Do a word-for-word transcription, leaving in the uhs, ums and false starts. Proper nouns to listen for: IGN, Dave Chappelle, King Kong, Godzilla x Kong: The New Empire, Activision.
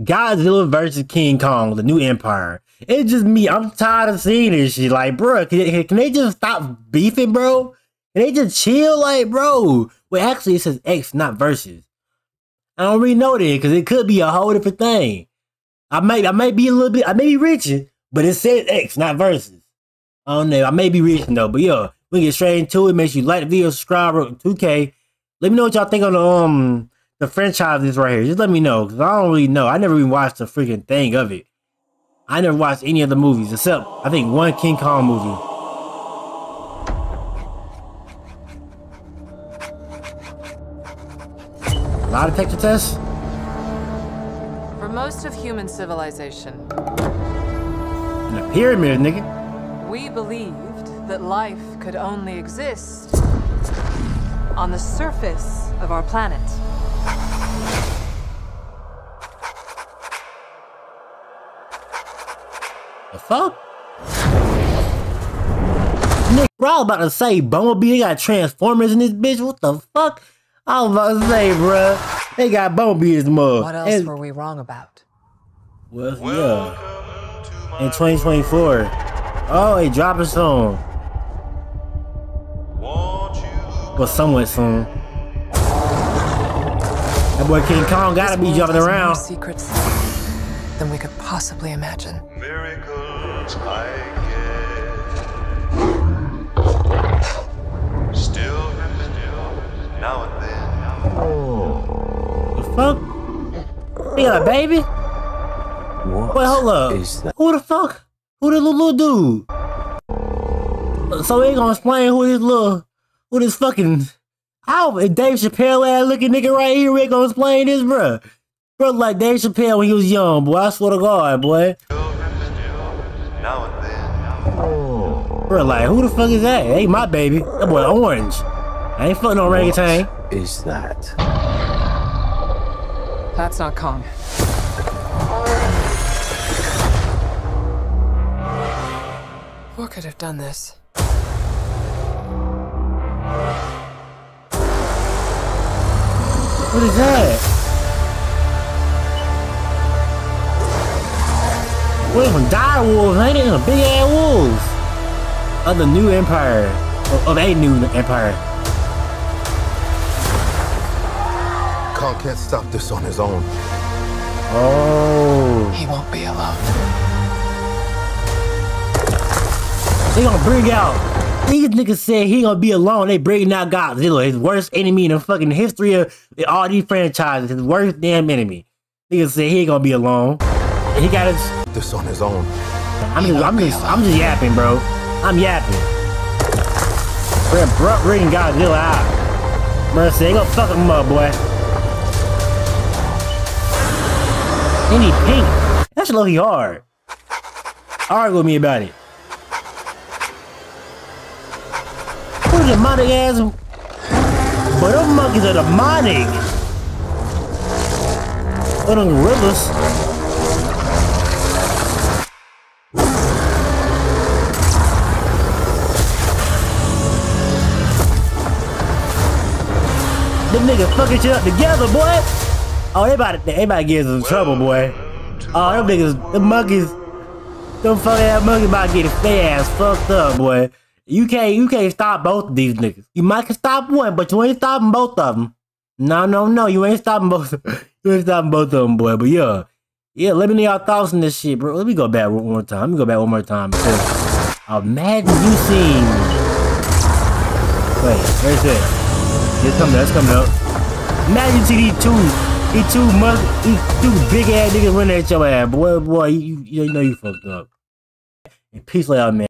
Godzilla versus King Kong, the New Empire. It's just me. I'm tired of seeing this shit. Like, bro, can, can they just stop beefing, bro? Can they just chill? Like, bro. Well, actually, it says X, not versus. I don't really know that because it could be a whole different thing. I may, I may be a little bit, I may be reaching, but it says X, not versus. I don't know. I may be reaching though, but yeah, we can get straight into it. Make sure you like the video, subscribe, two K. Let me know what y'all think on the um. the franchise is right here. Just let me know, because I don't really know. I never even watched a freaking thing of it. I never watched any of the movies, except, I think, one King Kong movie. A lot of texture tests? For most of human civilization, in the pyramid, nigga. We believed that life could only exist on the surface of our planet. The fuck? Nick, we're all about to say Bumblebee, they got Transformers in this bitch. What the fuck? I was about to say, bruh, they got Bumblebee as mug. What else and, were we wrong about? Well, yeah. In twenty twenty-four. Oh, they dropping soon. Well, somewhat soon. That boy King Kong gotta be jumping around. Secrets than we could possibly imagine. Miracles I get. Still and still, now and then. Oh. The fuck? He got a baby? What? Wait, hold up. Is that? Who the fuck? Who the little, little dude? So he ain't gonna explain who this little. Who this fucking how Dave Chappelle ass looking nigga right here? We ain't gonna explain this, bruh. Bro, like Dave Chappelle when he was young, boy. I swear to God, boy. Oh. Bro, like who the fuck is that? Ain't my baby. That boy orange. I ain't fucking no orangutan. Is that? That's not Kong. Who could have done this? What is that? What are them dire wolves? Ain't it? Them big ass wolves of the New Empire, of, of a new empire. Kong can't stop this on his own. Oh. He won't be alone. They gonna bring out. These niggas said he gonna be alone. They bringing out Godzilla, his worst enemy in the fucking history of all these franchises. His worst damn enemy. Niggas said he ain't gonna be alone. He got his this on his own. I mean, I'm just, I'm just yapping, bro. I'm yapping. We're bro, bringing Godzilla out. Bro, they gonna fuck him up, boy. And he pink. That's low key hard. Argue with me about it. Demonic ass, but them monkeys are demonic. But them gorillas. Them niggas fucking shit up together, boy. Oh, they about to, they about to get in some trouble, boy. Oh, them niggas, them monkeys, them fucking ass monkeys about to get their ass fucked up, boy. You can't, you can't stop both of these niggas. You might can stop one, but you ain't stopping both of them. No, no, no, you ain't stopping both. You ain't stopping both of them, boy. But yeah, yeah. Let me know y'all thoughts on this shit, bro. Let me go back one more time. Let me go back one more time. Imagine you seeing. Wait, where's that? It's coming up. It's coming up. Imagine you see these two, these two month, these two big ass niggas running at your ass, boy, boy. You, you know you fucked up. And peace out, man.